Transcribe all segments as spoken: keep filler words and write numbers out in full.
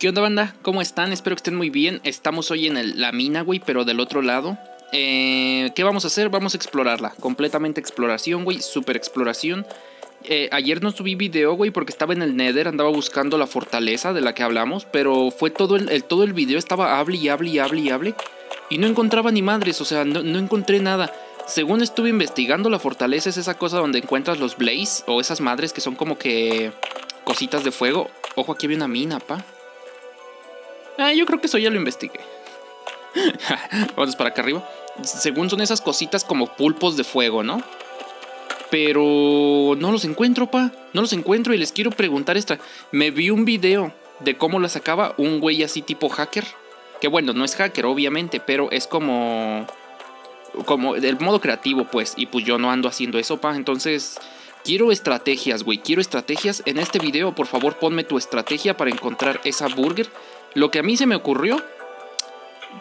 ¿Qué onda, banda? ¿Cómo están? Espero que estén muy bien. Estamos hoy en el, la mina, güey, pero del otro lado. Eh, ¿Qué vamos a hacer? Vamos a explorarla. Completamente exploración, güey. Super exploración. Eh, ayer no subí video, güey, porque estaba en el Nether. Andaba buscando la fortaleza de la que hablamos. Pero fue todo el, el, todo el video. Estaba hable y hable y hable y hable. Y no encontraba ni madres. O sea, no, no encontré nada. Según estuve investigando, la fortaleza es esa cosa donde encuentras los blaze. O esas madres que son como que cositas de fuego. Ojo, aquí había una mina, pa. Ah, yo creo que eso ya lo investigué. Vamos para acá arriba. Según son esas cositas como pulpos de fuego, ¿no? Pero no los encuentro, pa. No los encuentro y les quiero preguntar esta. Me vi un video de cómo la sacaba un güey así tipo hacker. Que bueno, no es hacker, obviamente, pero es como... como del modo creativo, pues. Y pues yo no ando haciendo eso, pa. Entonces... quiero estrategias, güey. Quiero estrategias. En este video, por favor, ponme tu estrategia para encontrar esa burger. Lo que a mí se me ocurrió,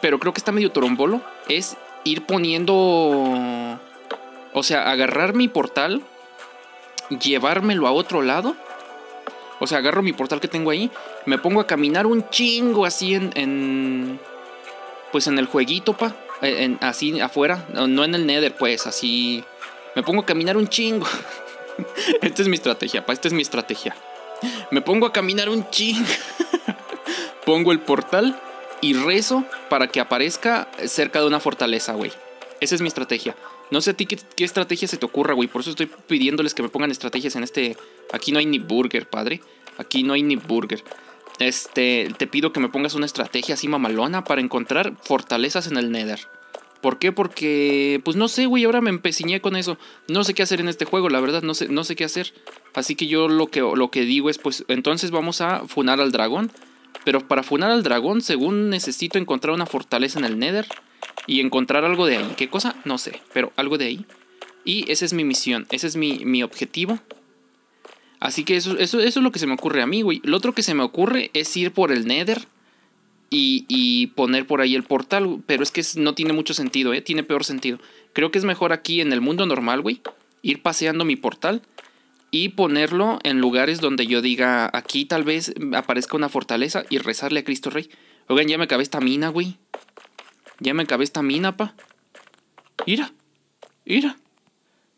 pero creo que está medio trombolo, es ir poniendo... o sea, agarrar mi portal, llevármelo a otro lado. O sea, agarro mi portal que tengo ahí, me pongo a caminar un chingo así en... en pues en el jueguito, pa. En, así afuera. No, no en el Nether, pues. Así... me pongo a caminar un chingo. Esta es mi estrategia, pa. Esta es mi estrategia. Me pongo a caminar un chingo. Pongo el portal y rezo para que aparezca cerca de una fortaleza, güey. Esa es mi estrategia. No sé a ti qué, qué estrategia se te ocurra, güey. Por eso estoy pidiéndoles que me pongan estrategias en este... aquí no hay ni burger, padre. Aquí no hay ni burger. Este, te pido que me pongas una estrategia así mamalona para encontrar fortalezas en el Nether. ¿Por qué? Porque... pues no sé, güey. Ahora me empeciñé con eso. No sé qué hacer en este juego, la verdad. No sé, no sé qué hacer. Así que yo lo que, lo que digo es, pues... entonces vamos a funar al dragón. Pero para funar al dragón, según necesito encontrar una fortaleza en el Nether y encontrar algo de ahí. ¿Qué cosa? No sé, pero algo de ahí. Y esa es mi misión, ese es mi, mi objetivo. Así que eso, eso, eso es lo que se me ocurre a mí, güey. Lo otro que se me ocurre es ir por el Nether y, y poner por ahí el portal. Pero es que no tiene mucho sentido, ¿eh? Tiene peor sentido. Creo que es mejor aquí en el mundo normal, güey, ir paseando mi portal. Y ponerlo en lugares donde yo diga, aquí tal vez aparezca una fortaleza y rezarle a Cristo Rey. Oigan, ya me acabé esta mina, güey. Ya me acabé esta mina, pa. Mira, mira.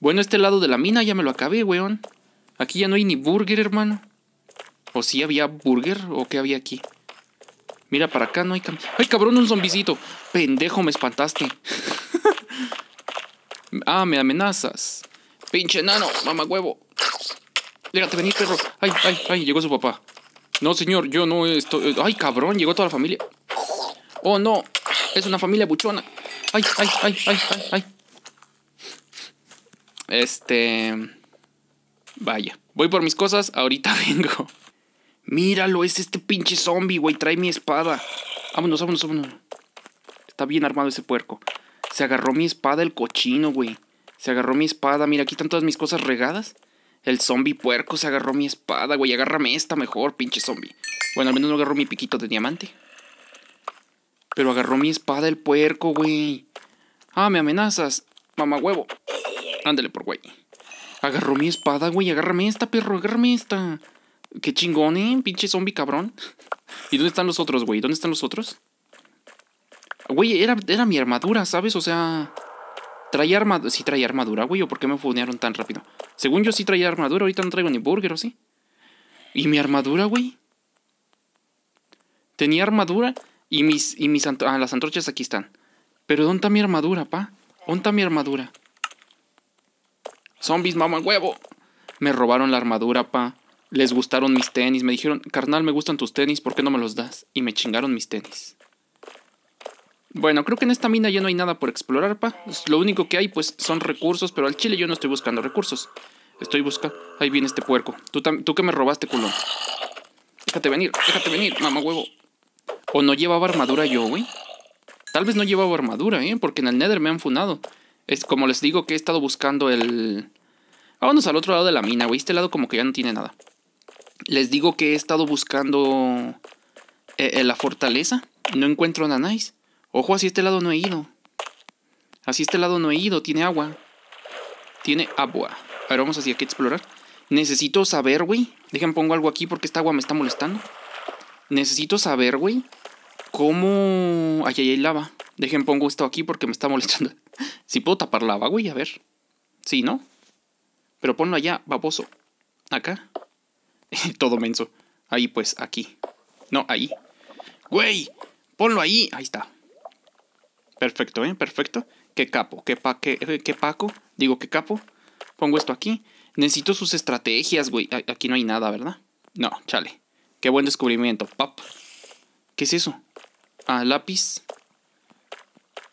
Bueno, este lado de la mina ya me lo acabé, weón. Aquí ya no hay ni burger, hermano. O si sí había burger, o qué había aquí. Mira, para acá no hay cam... ¡ay, cabrón, un zombicito! Pendejo, me espantaste. Ah, me amenazas. Pinche enano, mamá huevo. Déjate venir, perro. Ay, ay, ay, llegó su papá. No, señor, yo no estoy... ay, cabrón, llegó toda la familia. Oh, no, es una familia buchona. Ay, ay, ay, ay, ay, ay. Este... vaya, voy por mis cosas, ahorita vengo. Míralo, es este pinche zombie, güey, trae mi espada. Vámonos, vámonos, vámonos. Está bien armado ese puerco. Se agarró mi espada el cochino, güey. Se agarró mi espada, mira, aquí están todas mis cosas regadas. El zombie puerco se agarró mi espada, güey. Agárrame esta mejor, pinche zombie. Bueno, al menos no agarró mi piquito de diamante. Pero agarró mi espada el puerco, güey. Ah, me amenazas, mamá huevo. Ándale por güey. Agarró mi espada, güey. Agárrame esta, perro. Agárrame esta. Qué chingón, eh, pinche zombie cabrón. ¿Y dónde están los otros, güey? ¿Dónde están los otros? Güey, era, era mi armadura, ¿sabes? O sea... traía armadura. Sí traía armadura, güey. ¿O por qué me funearon tan rápido? Según yo sí traía armadura. Ahorita no traigo ni burger, ¿o sí? ¿Y mi armadura, güey? Tenía armadura. Y mis... y mis antro... ah, las antorchas aquí están. Pero ¿dónde está mi armadura, pa? ¿Dónde está mi armadura? Zombies, mamá, huevo. Me robaron la armadura, pa. Les gustaron mis tenis. Me dijeron, carnal, me gustan tus tenis. ¿Por qué no me los das? Y me chingaron mis tenis. Bueno, creo que en esta mina ya no hay nada por explorar, pa. Lo único que hay, pues, son recursos. Pero al chile yo no estoy buscando recursos. Estoy buscando... ahí viene este puerco. Tú, tú que me robaste, culón. Déjate venir, déjate venir, mamá huevo. O no llevaba armadura yo, güey. Tal vez no llevaba armadura, eh. Porque en el Nether me han funado. Es como les digo que he estado buscando el... vámonos al otro lado de la mina, güey. Este lado como que ya no tiene nada. Les digo que he estado buscando... Eh, eh, la fortaleza. No encuentro nada nice. Ojo, así este lado no he ido. Así este lado no he ido. Tiene agua. Tiene agua. A ver, vamos hacia aquí a explorar. Necesito saber, güey. Déjenme pongo algo aquí porque esta agua me está molestando. Necesito saber, güey, cómo... Ay, ay, hay lava. Dejen, pongo esto aquí porque me está molestando. Si puedo tapar lava, güey, a ver. Sí, ¿no? Pero ponlo allá, baboso. Acá. Todo menso. Ahí, pues, aquí. No, ahí. Güey, ponlo ahí. Ahí está. Perfecto, ¿eh? Perfecto. Qué capo, qué, pa qué, qué paco. Digo, qué capo. Pongo esto aquí. Necesito sus estrategias, güey. Aquí no hay nada, ¿verdad? No, chale. Qué buen descubrimiento, pap. ¿Qué es eso? Ah, lápiz.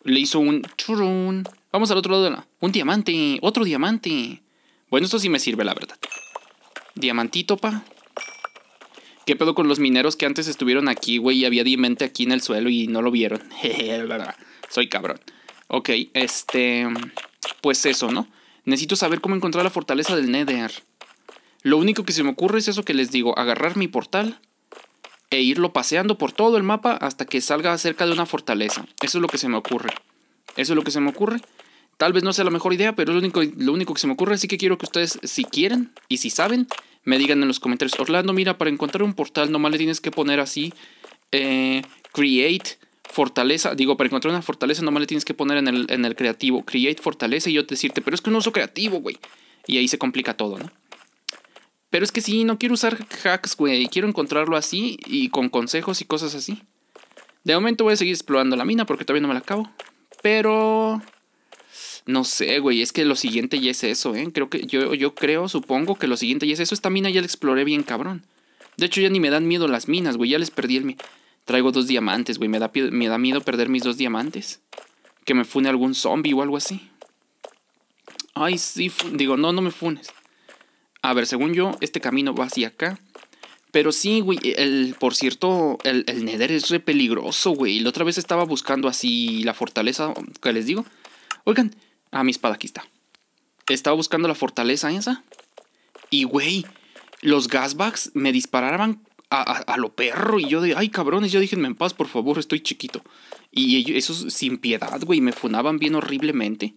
Le hizo un churrón. Vamos al otro lado de la... Un diamante, otro diamante. Bueno, esto sí me sirve, la verdad. Diamantito, pa. ¿Qué pedo con los mineros que antes estuvieron aquí, güey? Y había diamante aquí en el suelo y no lo vieron. Jeje, soy cabrón. Ok, este... Pues eso, ¿no? Necesito saber cómo encontrar la fortaleza del Nether. Lo único que se me ocurre es eso que les digo. Agarrar mi portal e irlo paseando por todo el mapa hasta que salga cerca de una fortaleza. Eso es lo que se me ocurre. Eso es lo que se me ocurre. Tal vez no sea la mejor idea, pero es lo único, lo único que se me ocurre. Así que quiero que ustedes, si quieren y si saben, me digan en los comentarios. Orlando, mira, para encontrar un portal nomás le tienes que poner así. Eh, create fortaleza. Digo, para encontrar una fortaleza nomás le tienes que poner en el, en el creativo. Create fortaleza y yo te decirte, pero es que no uso creativo, güey. Y ahí se complica todo, ¿no? Pero es que sí, no quiero usar hacks, güey. Quiero encontrarlo así y con consejos y cosas así. De momento voy a seguir explorando la mina porque todavía no me la acabo. Pero... No sé, güey. Es que lo siguiente ya es eso, ¿eh? Creo que yo, yo creo, supongo que lo siguiente ya es eso. Esta mina ya la exploré bien, cabrón. De hecho, ya ni me dan miedo las minas, güey. Ya les perdí el... Traigo dos diamantes, güey. Me da, me da miedo perder mis dos diamantes. Que me fune algún zombie o algo así. Ay, sí. Digo, no, no me funes. A ver, según yo, este camino va hacia acá. Pero sí, güey, el, por cierto, el, el Nether es re peligroso, güey. La otra vez estaba buscando así la fortaleza, ¿qué les digo? Oigan, ah, mi espada, aquí está. Estaba buscando la fortaleza esa. Y, güey, los gasbags me disparaban a, a, a lo perro. Y yo de, ay, cabrones, ya déjenme en paz, por favor, estoy chiquito. Y ellos, esos sin piedad, güey, me funaban bien horriblemente.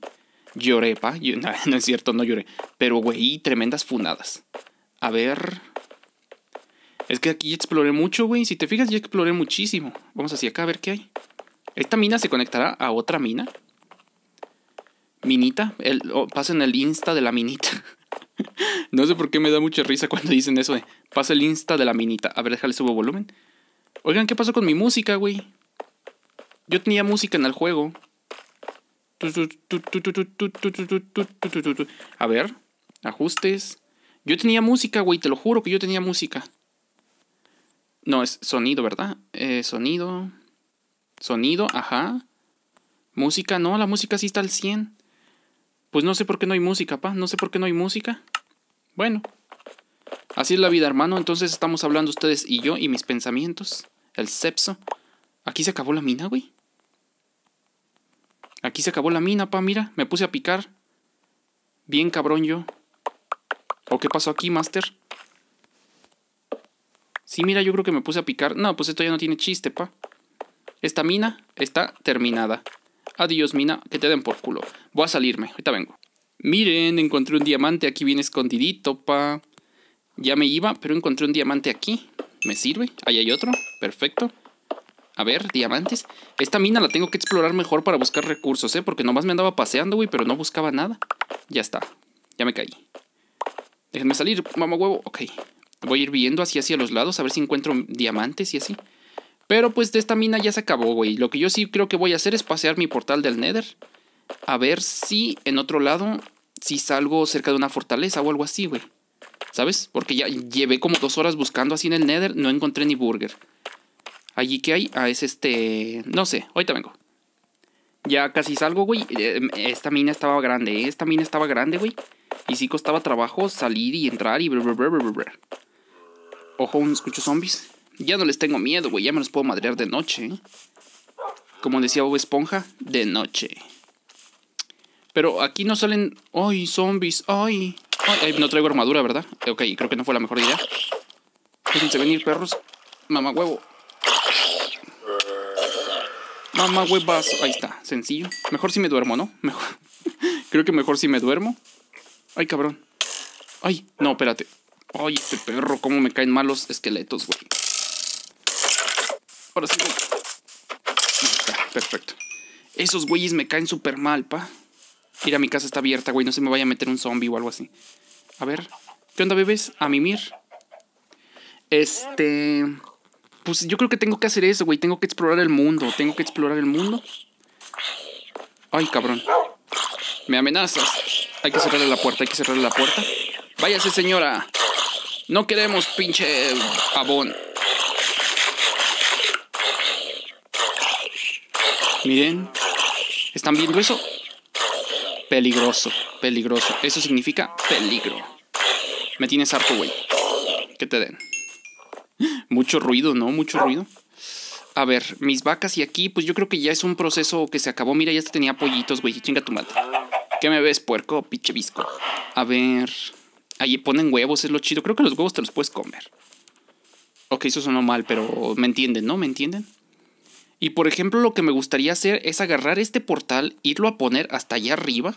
Lloré, pa. Yo, no, no es cierto, no lloré. Pero, güey, tremendas funadas. A ver. Es que aquí ya exploré mucho, güey. Si te fijas, ya exploré muchísimo. Vamos hacia acá a ver qué hay. Esta mina se conectará a otra mina. Minita. El, oh, pasa en el insta de la minita. No sé por qué me da mucha risa cuando dicen eso de pasa el insta de la minita. A ver, déjale subo volumen. Oigan, ¿qué pasó con mi música, güey? Yo tenía música en el juego. A ver, ajustes. Yo tenía música, güey, te lo juro que yo tenía música. No, es sonido, ¿verdad? Eh, sonido. Sonido, ajá. Música, no, la música sí está al cien. Pues no sé por qué no hay música, pa. No sé por qué no hay música. Bueno, así es la vida, hermano. Entonces estamos hablando ustedes y yo y mis pensamientos. El sepso. Aquí se acabó la mina, güey. Aquí se acabó la mina, pa, mira. Me puse a picar. Bien cabrón yo. ¿O qué pasó aquí, Master? Sí, mira, yo creo que me puse a picar. No, pues esto ya no tiene chiste, pa. Esta mina está terminada. Adiós, mina, que te den por culo. Voy a salirme, ahorita vengo. Miren, encontré un diamante aquí bien escondidito, pa. Ya me iba, pero encontré un diamante aquí. ¿Me sirve? Ahí hay otro, perfecto. A ver, diamantes. Esta mina la tengo que explorar mejor para buscar recursos, ¿eh? Porque nomás me andaba paseando, güey, pero no buscaba nada. Ya está. Ya me caí. Déjenme salir, mamá huevo. Ok. Voy a ir viendo así hacia los lados a ver si encuentro diamantes y así. Pero pues de esta mina ya se acabó, güey. Lo que yo sí creo que voy a hacer es pasear mi portal del Nether. A ver si en otro lado, si salgo cerca de una fortaleza o algo así, güey. ¿Sabes? Porque ya llevé como dos horas buscando así en el Nether. No encontré ni burger. Allí que hay, ah, es este... No sé, ahorita vengo. Ya casi salgo, güey. Esta mina estaba grande, esta mina estaba grande, güey. Y sí costaba trabajo salir y entrar y... Ojo, no escucho zombies. Ya no les tengo miedo, güey. Ya me los puedo madrear de noche, ¿eh? Como decía Bob Esponja, de noche. Pero aquí no salen... ¡Ay, zombies! ¡Ay! ¡Ay! No traigo armadura, ¿verdad? Ok, creo que no fue la mejor idea. Déjense venir, perros. Mamá huevo. Mamá huevazo. Ahí está, sencillo. Mejor si me duermo, ¿no? Mejor. Creo que mejor si me duermo. Ay, cabrón. Ay, no, espérate. Ay, este perro, cómo me caen mal los esqueletos, güey. Ahora sí. Está, perfecto. Esos güeyes me caen súper mal, pa. Mira, mi casa está abierta, güey. No se me vaya a meter un zombie o algo así. A ver. ¿Qué onda, bebés? A mimir. Este... Pues yo creo que tengo que hacer eso, güey. Tengo que explorar el mundo. Tengo que explorar el mundo. Ay, cabrón. Me amenazas. Hay que cerrarle la puerta, hay que cerrarle la puerta. Váyase, señora. No queremos pinche jabón. Miren. ¿Están viendo eso? Peligroso, peligroso. Eso significa peligro. Me tienes harto, güey. Que te den. Mucho ruido, ¿no? Mucho ruido. A ver, mis vacas y aquí, pues yo creo que ya es un proceso que se acabó. Mira, ya hasta tenía pollitos, güey. Chinga tu madre. ¿Qué me ves, puerco? Pinche visco. A ver. Ahí ponen huevos, es lo chido. Creo que los huevos te los puedes comer. Ok, eso sonó mal, pero me entienden, ¿no? ¿Me entienden? Y por ejemplo, lo que me gustaría hacer es agarrar este portal, irlo a poner hasta allá arriba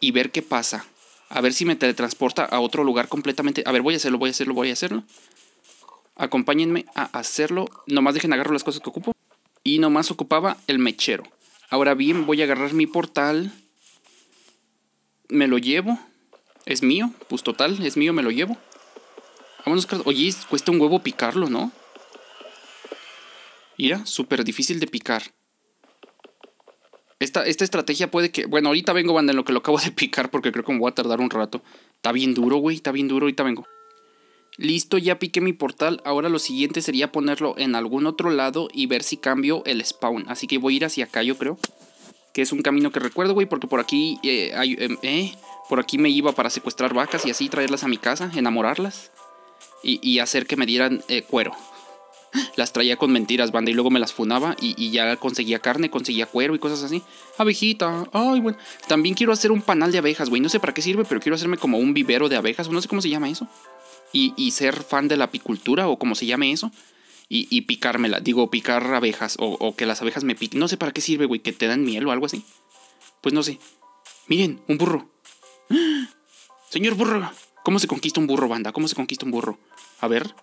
y ver qué pasa. A ver si me teletransporta a otro lugar completamente. A ver, voy a hacerlo, voy a hacerlo, voy a hacerlo. Acompáñenme a hacerlo. Nomás dejen agarro las cosas que ocupo. Y nomás ocupaba el mechero. Ahora bien, voy a agarrar mi portal. Me lo llevo. Es mío, pues total, es mío, me lo llevo. Vámonos, oye, cuesta un huevo picarlo, ¿no? Mira, súper difícil de picar. Esta, esta estrategia puede que... Bueno, ahorita vengo, banda, en lo que lo acabo de picar, porque creo que me voy a tardar un rato. Está bien duro, güey, está bien duro, ahorita vengo. Listo, ya piqué mi portal. Ahora lo siguiente sería ponerlo en algún otro lado y ver si cambio el spawn. Así que voy a ir hacia acá, yo creo. Que es un camino que recuerdo, güey, porque por aquí... Eh, hay, eh, eh, por aquí me iba para secuestrar vacas y así traerlas a mi casa, enamorarlas. Y, y hacer que me dieran eh, cuero. Las traía con mentiras, banda, y luego me las funaba y, y ya conseguía carne, conseguía cuero y cosas así. Abejita, ay, bueno. También quiero hacer un panal de abejas, güey. No sé para qué sirve, pero quiero hacerme como un vivero de abejas, o no sé cómo se llama eso. Y, y ser fan de la apicultura, o como se llame eso. Y, y picármela, digo, picar abejas o, o que las abejas me piquen. No sé para qué sirve, güey, que te dan miel o algo así. Pues no sé. Miren, un burro. ¡Ah! Señor burro. ¿Cómo se conquista un burro, banda? ¿Cómo se conquista un burro? A ver.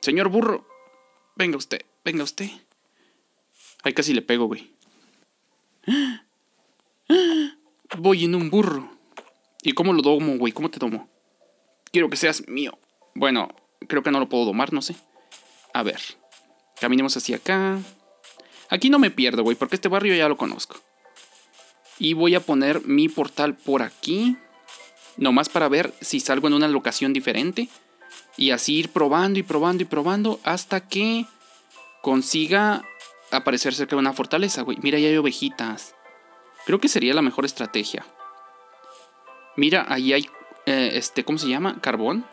Señor burro. Venga usted, venga usted. Ay, casi le pego, güey. ¡Ah! ¡Ah! Voy en un burro. ¿Y cómo lo domo, güey? ¿Cómo te domo? Quiero que seas mío. Bueno, creo que no lo puedo domar, no sé. A ver, caminemos hacia acá. Aquí no me pierdo, güey, porque este barrio ya lo conozco. Y voy a poner mi portal por aquí. Nomás para ver si salgo en una locación diferente. Y así ir probando y probando y probando hasta que consiga aparecer cerca de una fortaleza, güey. Mira, ya hay ovejitas. Creo que sería la mejor estrategia. Mira, ahí hay, eh, este, ¿cómo se llama? Carbón.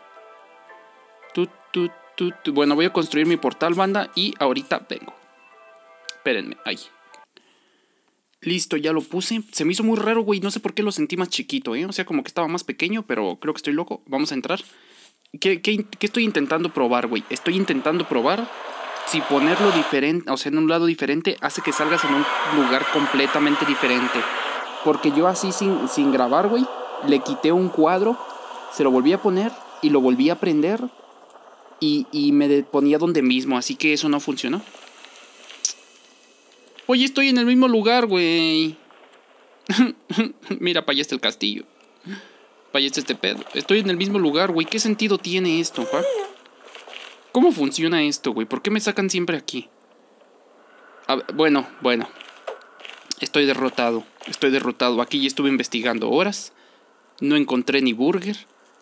Tu, tu, tu, tu. Bueno, voy a construir mi portal, banda, y ahorita vengo. Espérenme, ahí. Listo, ya lo puse. Se me hizo muy raro, güey. No sé por qué lo sentí más chiquito, ¿eh? O sea, como que estaba más pequeño, pero creo que estoy loco. Vamos a entrar. ¿Qué, qué, qué estoy intentando probar, güey? Estoy intentando probar si ponerlo diferente, o sea, en un lado diferente, hace que salgas en un lugar completamente diferente. Porque yo así sin, sin grabar, güey, le quité un cuadro, se lo volví a poner y lo volví a prender y, y me ponía donde mismo, así que eso no funcionó. Oye, estoy en el mismo lugar, güey. Mira, para allá está el castillo. Vaya, este, este pedo. Estoy en el mismo lugar, güey. ¿Qué sentido tiene esto, pa? ¿Cómo funciona esto, güey? ¿Por qué me sacan siempre aquí? A ver, bueno, bueno. Estoy derrotado. Estoy derrotado. Aquí ya estuve investigando horas. No encontré ni burger.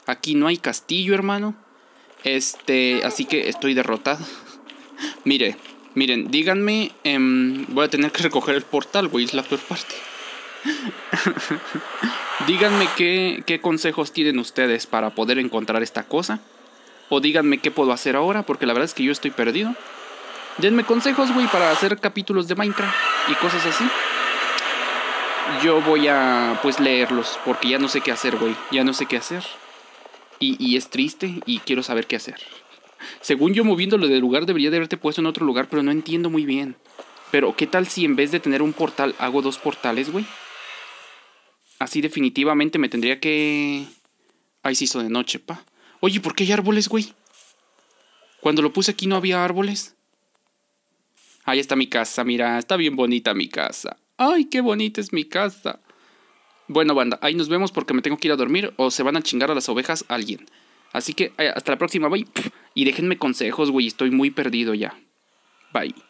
Aquí no hay castillo, hermano. Este, así que estoy derrotado. Mire, miren, díganme. Em, voy a tener que recoger el portal, güey. Es la peor parte. Díganme qué, qué consejos tienen ustedes para poder encontrar esta cosa. O díganme qué puedo hacer ahora, porque la verdad es que yo estoy perdido. Denme consejos, güey, para hacer capítulos de Minecraft y cosas así. Yo voy a, pues, leerlos, porque ya no sé qué hacer, güey. Ya no sé qué hacer. Y, y es triste y quiero saber qué hacer. Según yo, moviéndolo de lugar, debería de haberte puesto en otro lugar, pero no entiendo muy bien. Pero, ¿qué tal si en vez de tener un portal hago dos portales, güey? Así definitivamente me tendría que... Ay, se hizo de noche, pa. Oye, ¿por qué hay árboles, güey? Cuando lo puse aquí no había árboles. Ahí está mi casa, mira, está bien bonita mi casa. ¡Ay, qué bonita es mi casa! Bueno, banda, ahí nos vemos porque me tengo que ir a dormir o se van a chingar a las ovejas a alguien. Así que hasta la próxima, bye. Y déjenme consejos, güey, estoy muy perdido ya. Bye.